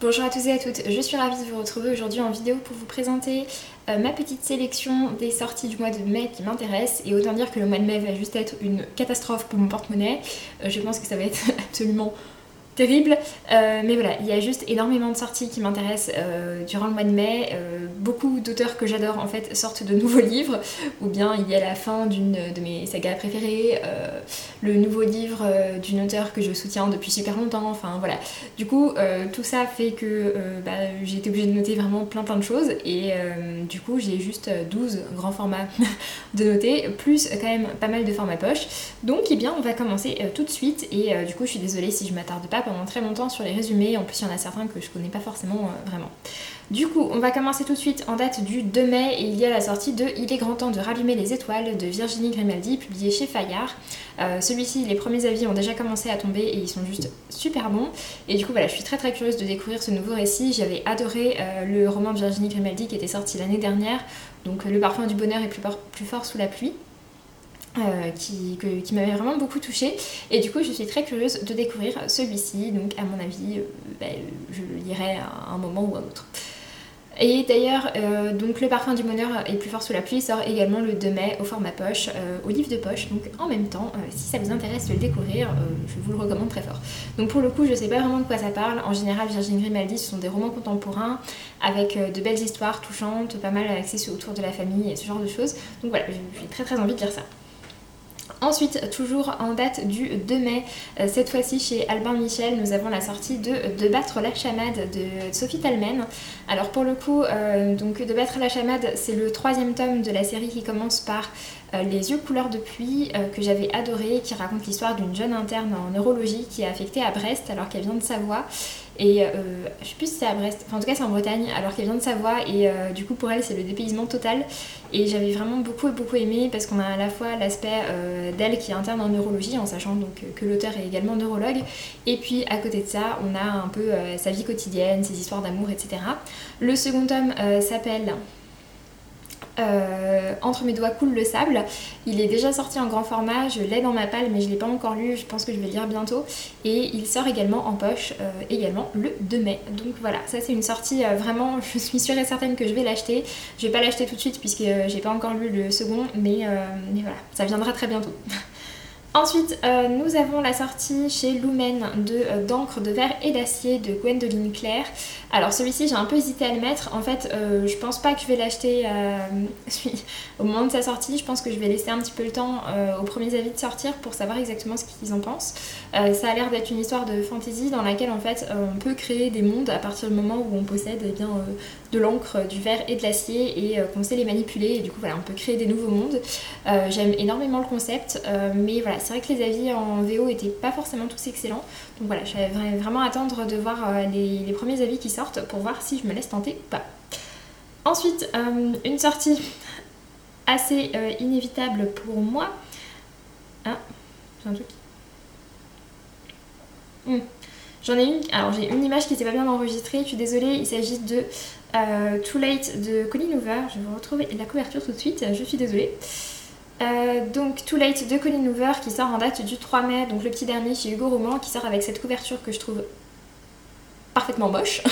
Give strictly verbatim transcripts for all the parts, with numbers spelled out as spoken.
Bonjour à tous et à toutes, je suis ravie de vous retrouver aujourd'hui en vidéo pour vous présenter euh, ma petite sélection des sorties du mois de mai qui m'intéressent. Et autant dire que le mois de mai va juste être une catastrophe pour mon porte-monnaie, euh, je pense que ça va être absolument terrible, euh, mais voilà, il y a juste énormément de sorties qui m'intéressent euh, durant le mois de mai. Euh, beaucoup d'auteurs que j'adore en fait sortent de nouveaux livres, ou bien il y a la fin d'une de mes sagas préférées, euh, le nouveau livre euh, d'une auteure que je soutiens depuis super longtemps, enfin voilà. Du coup, euh, tout ça fait que euh, bah, j'ai été obligée de noter vraiment plein plein de choses, et euh, du coup j'ai juste douze grands formats de noter, plus quand même pas mal de formats poche. Donc eh bien on va commencer euh, tout de suite, et euh, du coup je suis désolée si je m'attarde pas pendant très longtemps sur les résumés, en plus il y en a certains que je connais pas forcément euh, vraiment. Du coup, on va commencer tout de suite en date du deux mai, et il y a la sortie de Il est grand temps de rallumer les étoiles de Virginie Grimaldi, publié chez Fayard. Euh, Celui-ci, les premiers avis ont déjà commencé à tomber et ils sont juste super bons. Et du coup, voilà, je suis très très curieuse de découvrir ce nouveau récit. J'avais adoré euh, le roman de Virginie Grimaldi qui était sorti l'année dernière, donc Le parfum du bonheur est plus, plus fort sous la pluie. Euh, qui, que, qui m'avait vraiment beaucoup touchée, et du coup je suis très curieuse de découvrir celui-ci, donc à mon avis euh, ben, je le lirai à un moment ou à un autre. Et d'ailleurs euh, donc Le parfum du bonheur est plus fort sous la pluie sort également le deux mai au format poche, euh, au livre de poche, donc en même temps euh, si ça vous intéresse de le découvrir, euh, je vous le recommande très fort. Donc pour le coup je sais pas vraiment de quoi ça parle, en général Virginie Grimaldi ce sont des romans contemporains avec euh, de belles histoires touchantes, pas mal axées autour de la famille et ce genre de choses, donc voilà, j'ai très très envie de lire ça. Ensuite, toujours en date du deux mai, cette fois-ci chez Albin Michel, nous avons la sortie de De battre la chamade de Sophie Thalmaine. Alors pour le coup, euh, donc De battre la chamade, c'est le troisième tome de la série qui commence par euh, Les yeux couleur de pluie, euh, que j'avais adoré, qui raconte l'histoire d'une jeune interne en neurologie qui est affectée à Brest alors qu'elle vient de Savoie. Et euh, je sais plus si c'est à Brest, enfin en tout cas c'est en Bretagne, alors qu'elle vient de Savoie, et euh, du coup pour elle c'est le dépaysement total, et j'avais vraiment beaucoup beaucoup aimé parce qu'on a à la fois l'aspect euh, d'elle qui est interne en neurologie, en sachant donc que l'auteur est également neurologue, et puis à côté de ça on a un peu euh, sa vie quotidienne, ses histoires d'amour, et cetera. Le second tome euh, s'appelle... Euh, Entre mes doigts coule le sable. Il est déjà sorti en grand format, je l'ai dans ma palle mais je ne l'ai pas encore lu, je pense que je vais le lire bientôt, et il sort également en poche euh, également le deux mai, donc voilà, ça c'est une sortie euh, vraiment, je suis sûre et certaine que je vais l'acheter. Je ne vais pas l'acheter tout de suite puisque euh, j'ai pas encore lu le second, mais, euh, mais voilà, ça viendra très bientôt. Ensuite, euh, nous avons la sortie chez Lumen d'encre, de, euh, de verre et d'acier de Gwendoline Claire. Alors celui-ci, j'ai un peu hésité à le mettre. En fait, euh, je pense pas que je vais l'acheter euh, au moment de sa sortie. Je pense que je vais laisser un petit peu le temps euh, aux premiers avis de sortir pour savoir exactement ce qu'ils en pensent. Euh, ça a l'air d'être une histoire de fantasy dans laquelle en fait euh, on peut créer des mondes à partir du moment où on possède eh bien, euh, de l'encre, du verre et de l'acier, et euh, qu'on sait les manipuler. Et du coup, voilà, on peut créer des nouveaux mondes. Euh, J'aime énormément le concept, euh, mais voilà. C'est vrai que les avis en V O n'étaient pas forcément tous excellents, donc voilà, je vais vraiment attendre de voir les, les premiers avis qui sortent pour voir si je me laisse tenter ou pas. Ensuite, euh, une sortie assez euh, inévitable pour moi. Ah, j'ai un truc. Mmh. J'en ai une, alors j'ai une image qui n'était pas bien enregistrée, je suis désolée, il s'agit de euh, Too Late de Colleen Hoover. Je vais vous retrouver la couverture tout de suite, je suis désolée. Euh, donc Too Late de Colleen Hoover qui sort en date du trois mai, donc le petit dernier chez Hugo Roman, qui sort avec cette couverture que je trouve parfaitement moche.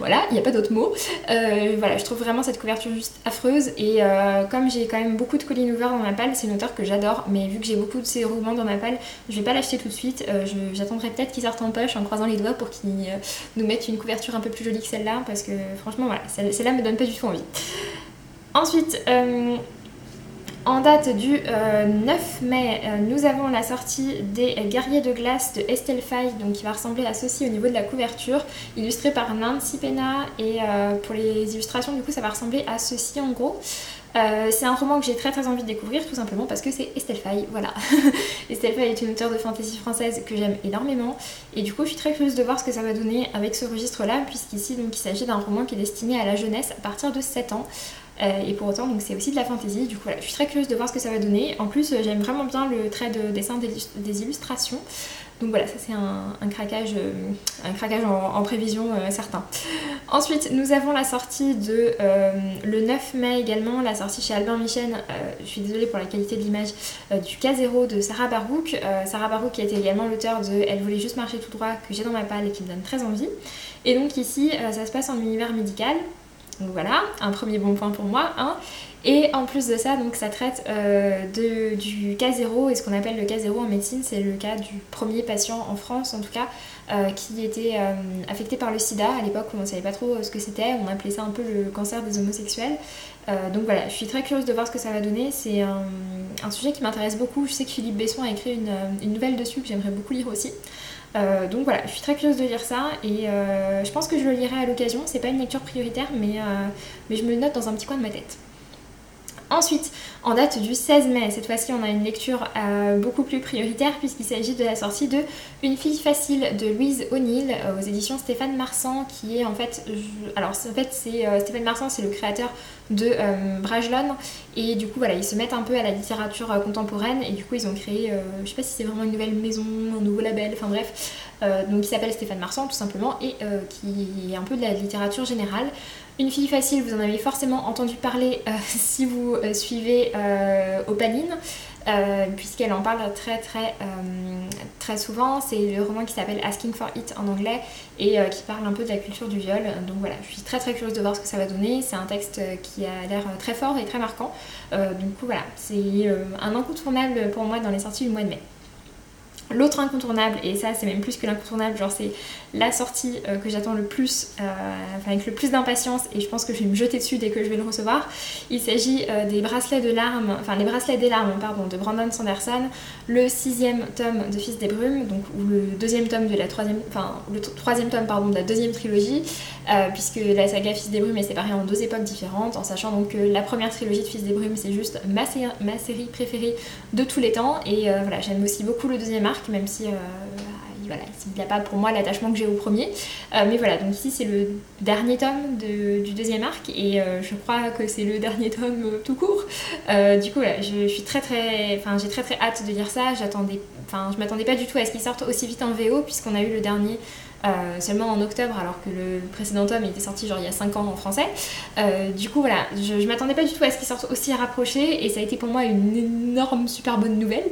Voilà, il n'y a pas d'autre mot. Euh, voilà, je trouve vraiment cette couverture juste affreuse, et euh, comme j'ai quand même beaucoup de Colleen Hoover dans ma palle, c'est une auteure que j'adore, mais vu que j'ai beaucoup de ses romans dans ma palle, je vais pas l'acheter tout de suite. Euh, J'attendrai peut-être qu'ils sortent en poche en croisant les doigts pour qu'ils euh, nous mettent une couverture un peu plus jolie que celle-là, parce que franchement voilà, celle-là me donne pas du tout envie. Ensuite, euh, en date du euh, neuf mai, euh, nous avons la sortie des Guerriers de glace de Estelle Faye, donc qui va ressembler à ceci au niveau de la couverture, illustrée par Nancy Pena, et euh, pour les illustrations du coup ça va ressembler à ceci en gros. Euh, c'est un roman que j'ai très très envie de découvrir, tout simplement parce que c'est Estelle Faye, voilà. Estelle Faye est une auteure de fantasy française que j'aime énormément, et du coup je suis très curieuse de voir ce que ça va donner avec ce registre là, puisqu'ici donc il s'agit d'un roman qui est destiné à la jeunesse à partir de sept ans, euh, et pour autant donc c'est aussi de la fantasy, du coup voilà, je suis très curieuse de voir ce que ça va donner. En plus j'aime vraiment bien le trait de dessin des, des illustrations. Donc voilà, ça c'est un, un craquage, un craquage en, en prévision euh, certain. Ensuite, nous avons la sortie de euh, le neuf mai également, la sortie chez Albin Michel, euh, je suis désolée pour la qualité de l'image, euh, du K zéro de Sarah Barouk. Euh, Sarah Barouk qui était également l'auteur de Elle voulait juste marcher tout droit, que j'ai dans ma palle et qui me donne très envie. Et donc ici, euh, ça se passe en univers médical. Donc voilà, un premier bon point pour moi, hein. Et en plus de ça, donc ça traite euh, de, du cas zéro, et ce qu'on appelle le cas zéro en médecine, c'est le cas du premier patient en France en tout cas, euh, qui était euh, affecté par le sida. À l'époque on ne savait pas trop ce que c'était, on appelait ça un peu le cancer des homosexuels. Euh, donc voilà, je suis très curieuse de voir ce que ça va donner, c'est un, un sujet qui m'intéresse beaucoup. Je sais que Philippe Besson a écrit une, une nouvelle dessus que j'aimerais beaucoup lire aussi. Euh, donc voilà, je suis très curieuse de lire ça et euh, je pense que je le lirai à l'occasion, c'est pas une lecture prioritaire mais, euh, mais je me le note dans un petit coin de ma tête. Ensuite, en date du seize mai, cette fois-ci on a une lecture euh, beaucoup plus prioritaire puisqu'il s'agit de la sortie de Une fille facile de Louise O'Neill euh, aux éditions Stéphane Marsan, qui est en fait, je... alors en fait c'est euh, Stéphane Marsan, c'est le créateur de euh, Bragelonne, et du coup voilà, ils se mettent un peu à la littérature euh, contemporaine et du coup ils ont créé, euh, je sais pas si c'est vraiment une nouvelle maison, un nouveau label, enfin bref, euh, donc il s'appelle Stéphane Marsan tout simplement et euh, qui est un peu de la littérature générale. Une fille facile, vous en avez forcément entendu parler euh, si vous euh, suivez euh, Opaline, euh, puisqu'elle en parle très très euh, très souvent. C'est le roman qui s'appelle Asking for It en anglais et euh, qui parle un peu de la culture du viol. Donc voilà, je suis très très curieuse de voir ce que ça va donner. C'est un texte qui a l'air très fort et très marquant. Euh, donc voilà, c'est euh, un incontournable pour moi dans les sorties du mois de mai. L'autre incontournable, et ça c'est même plus que l'incontournable, genre c'est la sortie euh, que j'attends le plus, euh, enfin avec le plus d'impatience, et je pense que je vais me jeter dessus dès que je vais le recevoir. Il s'agit euh, des bracelets de larmes, enfin les bracelets des larmes, pardon, de Brandon Sanderson, le sixième tome de Fils des Brumes, donc ou le deuxième tome de la troisième, enfin le troisième tome pardon de la deuxième trilogie, euh, puisque la saga Fils des Brumes est séparée en deux époques différentes, en sachant donc que la première trilogie de Fils des Brumes c'est juste ma, sé ma série préférée de tous les temps, et euh, voilà, j'aime aussi beaucoup le deuxième arc, même si euh, voilà, il n'y a pas pour moi l'attachement que j'ai au premier, euh, mais voilà, donc ici c'est le dernier tome de, du deuxième arc et euh, je crois que c'est le dernier tome euh, tout court, euh, du coup voilà, je, je suis très très, enfin j'ai très très hâte de lire ça. J'attendais, enfin je m'attendais pas du tout à ce qu'il sorte aussi vite en V O puisqu'on a eu le dernier Euh, seulement en octobre alors que le précédent tome était sorti genre il y a cinq ans en français, euh, du coup voilà, je, je m'attendais pas du tout à ce qu'il sorte aussi rapproché et ça a été pour moi une énorme super bonne nouvelle,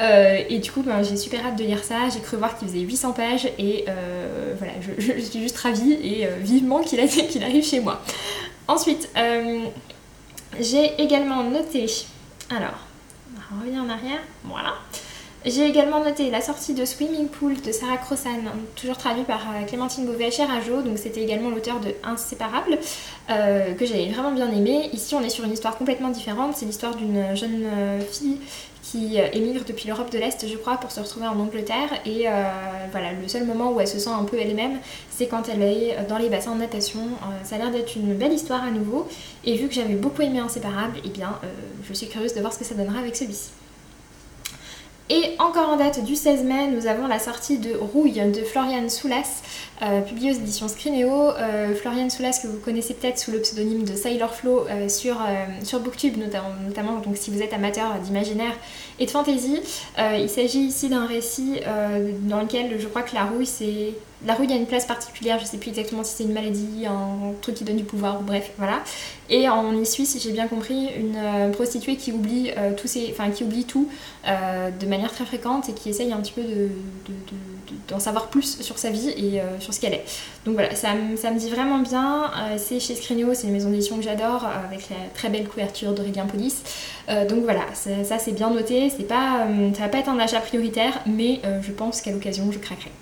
euh, et du coup ben, j'ai super hâte de lire ça. J'ai cru voir qu'il faisait huit cents pages et euh, voilà, je, je, je suis juste ravie et euh, vivement qu'il qu'il arrive chez moi. Ensuite euh, j'ai également noté, alors on revient en arrière, voilà. J'ai également noté la sortie de Swimming Pool de Sarah Crossan, toujours traduit par Clémentine Beauvais chez Rajo, donc c'était également l'auteur de Inséparable, euh, que j'avais vraiment bien aimé. Ici on est sur une histoire complètement différente, c'est l'histoire d'une jeune fille qui émigre depuis l'Europe de l'Est je crois pour se retrouver en Angleterre et euh, voilà, le seul moment où elle se sent un peu elle-même c'est quand elle est dans les bassins de natation. Euh, ça a l'air d'être une belle histoire à nouveau et vu que j'avais beaucoup aimé Inséparable, et eh bien euh, je suis curieuse de voir ce que ça donnera avec celui-ci. Et encore en date du seize mai, nous avons la sortie de Rouille de Floriane Soulas, euh, publiée aux éditions Scrinéo. Euh, Floriane Soulas que vous connaissez peut-être sous le pseudonyme de Sailor Flow euh, sur, euh, sur Booktube, notamment, notamment donc, si vous êtes amateur d'imaginaire et de fantasy. Euh, il s'agit ici d'un récit euh, dans lequel je crois que la rouille c'est... La rouille a une place particulière, je sais plus exactement si c'est une maladie, un truc qui donne du pouvoir, bref, voilà. Et on y suit, si j'ai bien compris, une prostituée qui oublie, euh, tous ses, enfin, qui oublie tout euh, de manière très fréquente et qui essaye un petit peu d'en de, de, de, de, savoir plus sur sa vie et euh, sur ce qu'elle est. Donc voilà, ça, ça me dit vraiment bien. Euh, c'est chez Scrinéo, c'est une maison d'édition que j'adore, avec la très belle couverture d'Aurélien Police. Euh, donc voilà, ça, ça c'est bien noté, c'est pas, euh, ça va pas être un achat prioritaire, mais euh, je pense qu'à l'occasion je craquerai.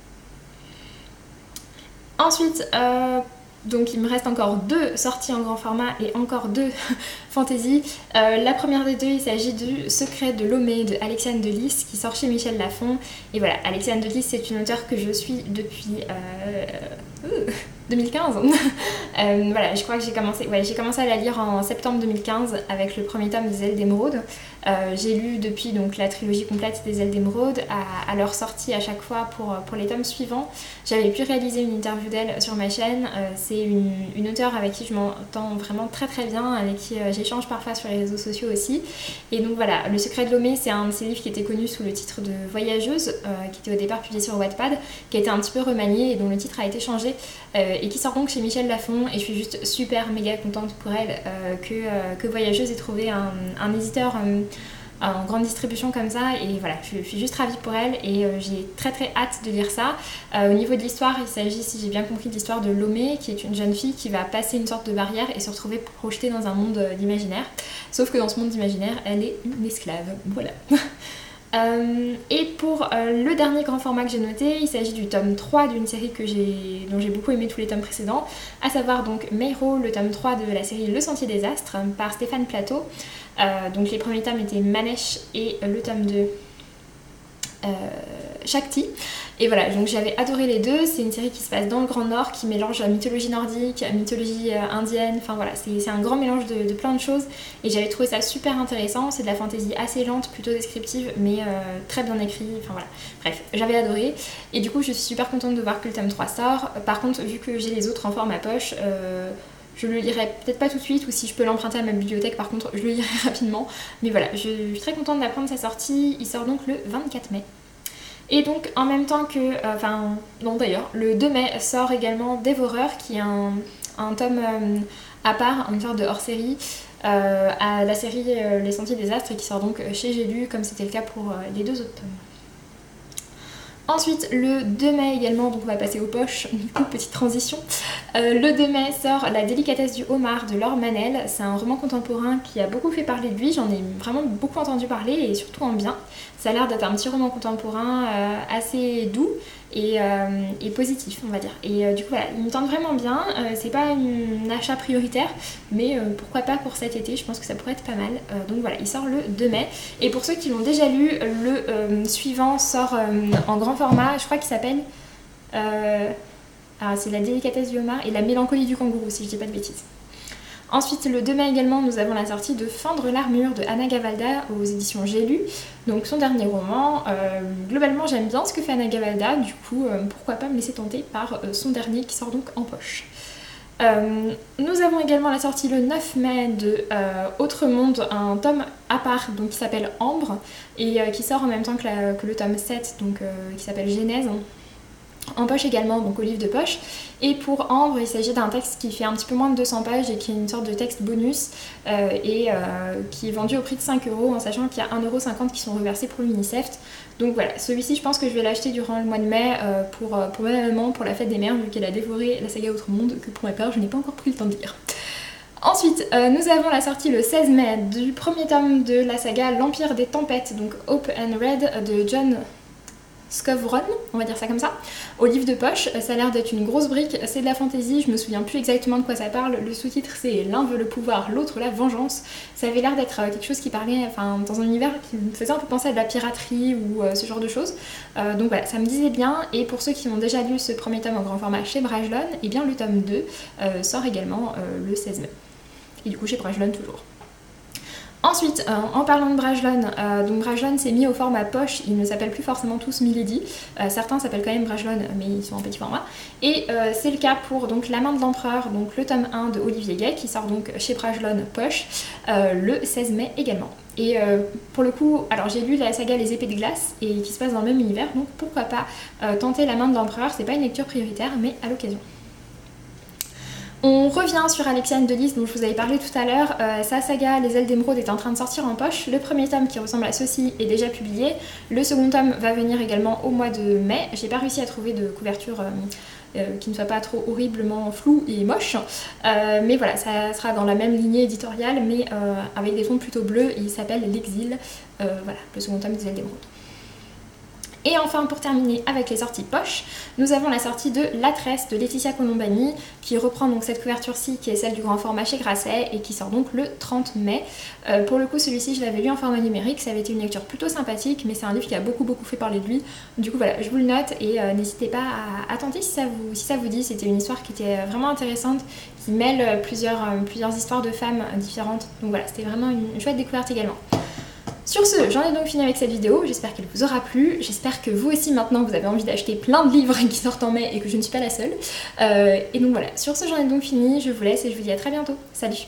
Ensuite, euh, donc il me reste encore deux sorties en grand format et encore deux fantasy. Euh, la première des deux, il s'agit du Secret de Lomé de Alexiane Delis qui sort chez Michel Lafon. Et voilà, Alexiane Delis, c'est une auteure que je suis depuis... Euh... deux mille quinze euh, Voilà, je crois que j'ai commencé, ouais, j'ai commencé à la lire en septembre deux mille quinze avec le premier tome des Ailes d'Émeraude. Euh, j'ai lu depuis donc, la trilogie complète des Ailes d'Émeraude à, à leur sortie à chaque fois pour, pour les tomes suivants. J'avais pu réaliser une interview d'elle sur ma chaîne. Euh, c'est une, une auteure avec qui je m'entends vraiment très très bien, avec qui euh, j'échange parfois sur les réseaux sociaux aussi. Et donc voilà, Le Secret de Lomé, c'est un de ses livres qui était connu sous le titre de Voyageuse, euh, qui était au départ publié sur Wattpad, qui a été un petit peu remanié et dont le titre a été changé, euh, et qui sort donc chez Michel Lafon, et je suis juste super méga contente pour elle euh, que, euh, que Voyageuse ait trouvé un, un éditeur euh, en grande distribution comme ça, et voilà, je, je suis juste ravie pour elle, et euh, j'ai très très hâte de lire ça. Euh, au niveau de l'histoire, il s'agit, si j'ai bien compris, de l'histoire de Lomé, qui est une jeune fille qui va passer une sorte de barrière et se retrouver projetée dans un monde d'imaginaire, sauf que dans ce monde d'imaginaire, elle est une esclave, voilà. Euh, et pour euh, le dernier grand format que j'ai noté, il s'agit du tome trois d'une série que j'ai, dont j'ai beaucoup aimé tous les tomes précédents, à savoir donc Meiro, le tome trois de la série Le Sentier des Astres par Stéphane Plateau. Euh, donc les premiers tomes étaient Manèche et le tome deux euh, Shakti. Et voilà, donc j'avais adoré les deux. C'est une série qui se passe dans le Grand Nord, qui mélange mythologie nordique, mythologie indienne, enfin voilà, c'est un grand mélange de, de plein de choses, et j'avais trouvé ça super intéressant. C'est de la fantaisie assez lente, plutôt descriptive, mais euh, très bien écrit, enfin voilà, bref, j'avais adoré, et du coup je suis super contente de voir que le tome trois sort. Par contre, vu que j'ai les autres en format poche, euh, je le lirai peut-être pas tout de suite, ou si je peux l'emprunter à ma bibliothèque, par contre, je le lirai rapidement, mais voilà, je suis très contente d'apprendre sa sortie. Il sort donc le vingt-quatre mai. Et donc en même temps que, enfin euh, non d'ailleurs, le deux mai sort également Dévoreur, qui est un, un tome euh, à part, une sorte de hors-série, euh, à la série euh, Les Sentiers des Astres, qui sort donc chez J'ai lu, comme c'était le cas pour euh, les deux autres tomes. Ensuite, le deux mai également, donc on va passer aux poches, du coup, petite transition. Euh, le deux mai sort La délicatesse du homard de Laure Manel. C'est un roman contemporain qui a beaucoup fait parler de lui, j'en ai vraiment beaucoup entendu parler, et surtout en bien. Ça a l'air d'être un petit roman contemporain euh, assez doux et, euh, et positif, on va dire. Et euh, du coup, voilà, il me tente vraiment bien. Euh, c'est pas un achat prioritaire, mais euh, pourquoi pas pour cet été, je pense que ça pourrait être pas mal. Euh, donc voilà, il sort le deux mai. Et pour ceux qui l'ont déjà lu, le euh, suivant sort euh, en grand format, je crois qu'il s'appelle euh, c'est La délicatesse du homard et La mélancolie du kangourou, si je dis pas de bêtises. Ensuite, le deux mai également, nous avons la sortie de Fendre l'armure de Anna Gavalda aux éditions J'ai lu, donc son dernier roman. Euh, globalement, j'aime bien ce que fait Anna Gavalda, du coup euh, pourquoi pas me laisser tenter par euh, son dernier, qui sort donc en poche. Euh, nous avons également la sortie le neuf mai de euh, Autre Monde, un tome à part donc, qui s'appelle Ambre, et euh, qui sort en même temps que, la, que le tome sept, donc, euh, qui s'appelle Genèse, en poche également, donc au livre de poche. Et pour Ambre, il s'agit d'un texte qui fait un petit peu moins de deux cents pages et qui est une sorte de texte bonus, euh, et euh, qui est vendu au prix de cinq euros, en sachant qu'il y a un euro cinquante qui sont reversés pour l'UNICEF. Donc voilà, celui-ci je pense que je vais l'acheter durant le mois de mai euh, pour, pour ma maman, pour la fête des mères, vu qu'elle a dévoré la saga Autre Monde, que pour ma part je n'ai pas encore pris le temps de lire. Ensuite, euh, nous avons la sortie le seize mai du premier tome de la saga L'Empire des Tempêtes, donc Hope and Red de John Skovron, on va dire ça comme ça, au livre de poche. Ça a l'air d'être une grosse brique, c'est de la fantaisie, je me souviens plus exactement de quoi ça parle. Le sous-titre c'est L'un veut le pouvoir, l'autre la vengeance. Ça avait l'air d'être quelque chose qui parlait, enfin dans un univers qui me faisait un peu penser à de la piraterie ou euh, ce genre de choses. Euh, donc voilà, ça me disait bien, et pour ceux qui ont déjà lu ce premier tome en grand format chez Bragelonne, et eh bien le tome deux euh, sort également euh, le seize mai. Et du coup chez Bragelonne toujours. Ensuite, euh, en parlant de Bragelonne, euh, donc Bragelonne s'est mis au format poche, ils ne s'appellent plus forcément tous Milady, euh, certains s'appellent quand même Bragelonne, mais ils sont en petit format, et euh, c'est le cas pour donc, La main de l'empereur, donc le tome un de Olivier Gay, qui sort donc chez Bragelonne poche, euh, le seize mai également. Et euh, pour le coup, alors j'ai lu la saga Les épées de glace, et qui se passe dans le même univers, donc pourquoi pas euh, tenter La main de l'empereur, c'est pas une lecture prioritaire, mais à l'occasion. On revient sur Alexiane Delis, dont je vous avais parlé tout à l'heure. Euh, sa saga Les Ailes d'Émeraude est en train de sortir en poche. Le premier tome, qui ressemble à ceci, est déjà publié. Le second tome va venir également au mois de mai. J'ai pas réussi à trouver de couverture euh, euh, qui ne soit pas trop horriblement floue et moche. Euh, mais voilà, ça sera dans la même lignée éditoriale, mais euh, avec des fonds plutôt bleus. Et il s'appelle L'Exil. Euh, voilà, le second tome des Ailes d'Émeraude. Et enfin, pour terminer avec les sorties poche, nous avons la sortie de La Tresse de Laetitia Colombani, qui reprend donc cette couverture-ci qui est celle du grand format chez Grasset et qui sort donc le trente mai. Euh, pour le coup, celui-ci, je l'avais lu en format numérique, ça avait été une lecture plutôt sympathique, mais c'est un livre qui a beaucoup beaucoup fait parler de lui. Du coup, voilà, je vous le note et euh, n'hésitez pas à, à tenter si ça vous, si ça vous dit. C'était une histoire qui était vraiment intéressante, qui mêle plusieurs, euh, plusieurs histoires de femmes différentes. Donc voilà, c'était vraiment une, une chouette découverte également. Sur ce, j'en ai donc fini avec cette vidéo, j'espère qu'elle vous aura plu, j'espère que vous aussi maintenant vous avez envie d'acheter plein de livres qui sortent en mai et que je ne suis pas la seule. Euh, et donc voilà, sur ce j'en ai donc fini, je vous laisse et je vous dis à très bientôt, salut!